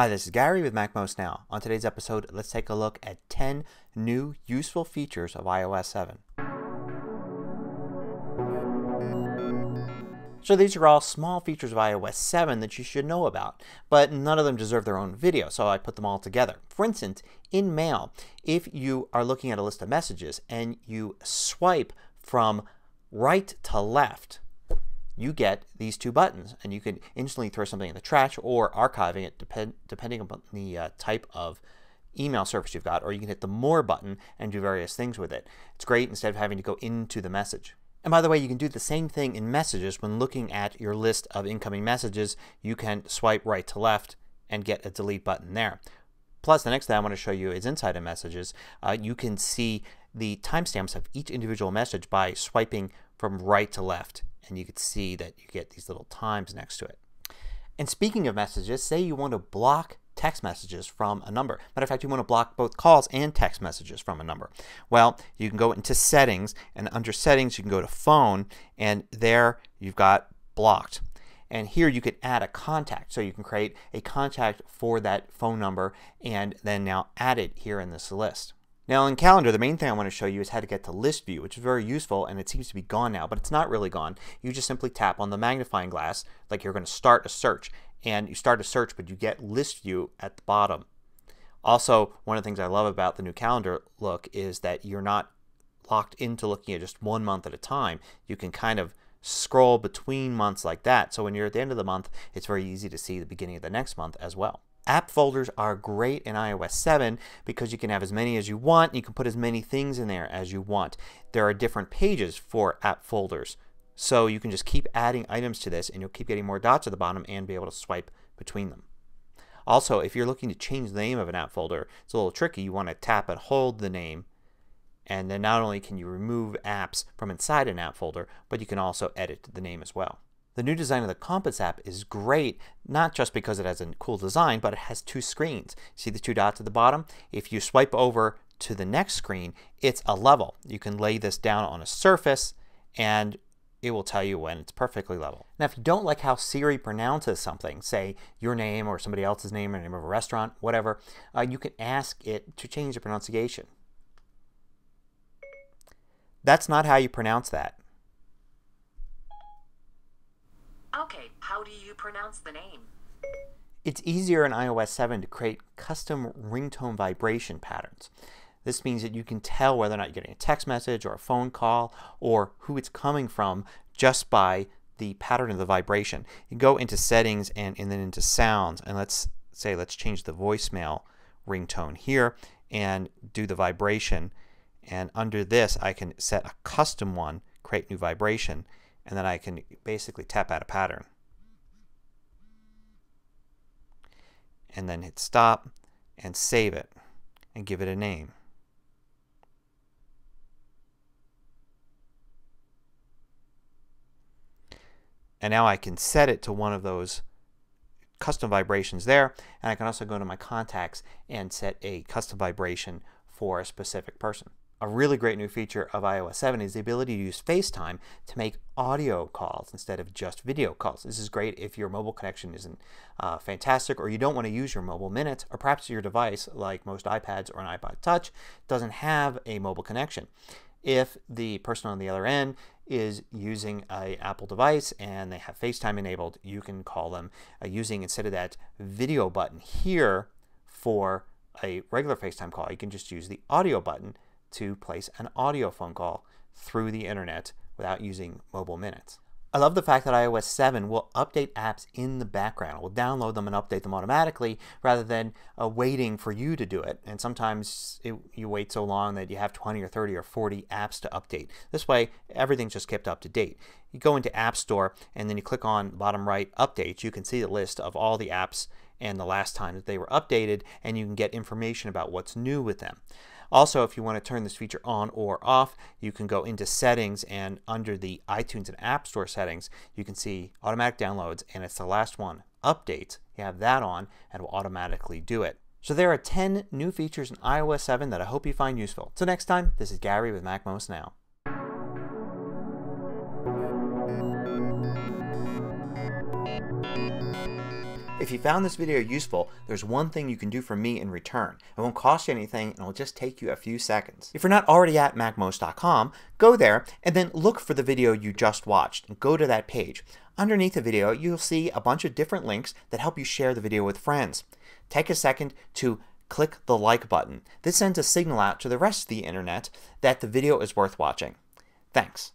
Hi, this is Gary with MacMost Now. On today's episode, let's take a look at 10 new useful features of iOS 7. So these are all small features of iOS 7 that you should know about, but none of them deserve their own video, so I put them all together. For instance, in Mail, if you are looking at a list of messages and you swipe from right to left, you get these two buttons, and you can instantly throw something in the trash or archiving it depending upon the type of email service you've got, or you can hit the More button and do various things with it. It's great instead of having to go into the message. And by the way, you can do the same thing in Messages. When looking at your list of incoming messages, you can swipe right to left and get a Delete button there. Plus, the next thing I want to show you is inside of Messages. You can see the timestamps of each individual message by swiping from right to left. And you can see that you get these little times next to it. And speaking of messages, say you want to block text messages from a number. Matter of fact, you want to block both calls and text messages from a number. Well, you can go into Settings, and under Settings you can go to Phone, and there you've got Blocked. And here you can add a contact. So you can create a contact for that phone number and then now add it here in this list. Now in Calendar, the main thing I want to show you is how to get to List View, which is very useful, and it seems to be gone now, but it's not really gone. You just simply tap on the magnifying glass like you're going to start a search, and you start a search, but you get List View at the bottom. Also, one of the things I love about the new Calendar look is that you're not locked into looking at just one month at a time. You can kind of scroll between months like that, so when you're at the end of the month it's very easy to see the beginning of the next month as well. App folders are great in iOS 7 because you can have as many as you want. You can put as many things in there as you want. There are different pages for app folders, so you can just keep adding items to this and you'll keep getting more dots at the bottom and be able to swipe between them. Also, if you're looking to change the name of an app folder, it's a little tricky. You want to tap and hold the name, and then not only can you remove apps from inside an app folder, but you can also edit the name as well. The new design of the Compass app is great, not just because it has a cool design, but it has two screens. See the two dots at the bottom? If you swipe over to the next screen, it's a level. You can lay this down on a surface and it will tell you when it's perfectly level. Now if you don't like how Siri pronounces something, say your name or somebody else's name or the name of a restaurant, whatever, you can ask it to change the pronunciation. That's not how you pronounce that. Okay, how do you pronounce the name? It's easier in iOS 7 to create custom ringtone vibration patterns. This means that you can tell whether or not you're getting a text message or a phone call or who it's coming from just by the pattern of the vibration. You go into Settings and then into Sounds, and let's change the voicemail ringtone here and do the vibration, and under this I can set a custom one, create new vibration, and then I can basically tap out a pattern. And then hit stop and save it and give it a name. And now I can set it to one of those custom vibrations there, and I can also go to my contacts and set a custom vibration for a specific person. A really great new feature of iOS 7 is the ability to use FaceTime to make audio calls instead of just video calls. This is great if your mobile connection isn't fantastic, or you don't want to use your mobile minutes, or perhaps your device, like most iPads or an iPod Touch, doesn't have a mobile connection. If the person on the other end is using an Apple device and they have FaceTime enabled, you can call them using, instead of that video button here for a regular FaceTime call, you can just use the audio button to place an audio phone call through the internet without using mobile minutes. I love the fact that iOS 7 will update apps in the background. It will download them and update them automatically rather than waiting for you to do it. And sometimes you wait so long that you have 20 or 30 or 40 apps to update. This way everything's just kept up to date. You go into App Store and then you click on bottom right, Updates. You can see the list of all the apps and the last time that they were updated, and you can get information about what's new with them. Also, if you want to turn this feature on or off, you can go into Settings, and under the iTunes and App Store settings you can see Automatic Downloads, and it's the last one, Updates. You have that on and it will automatically do it. So there are 10 new features in iOS 7 that I hope you find useful. Till next time, this is Gary with MacMost Now. If you found this video useful, there's one thing you can do for me in return. It won't cost you anything and it'll just take you a few seconds. If you're not already at MacMost.com, go there and then look for the video you just watched and go to that page. Underneath the video you'll see a bunch of different links that help you share the video with friends. Take a second to click the like button. This sends a signal out to the rest of the internet that the video is worth watching. Thanks.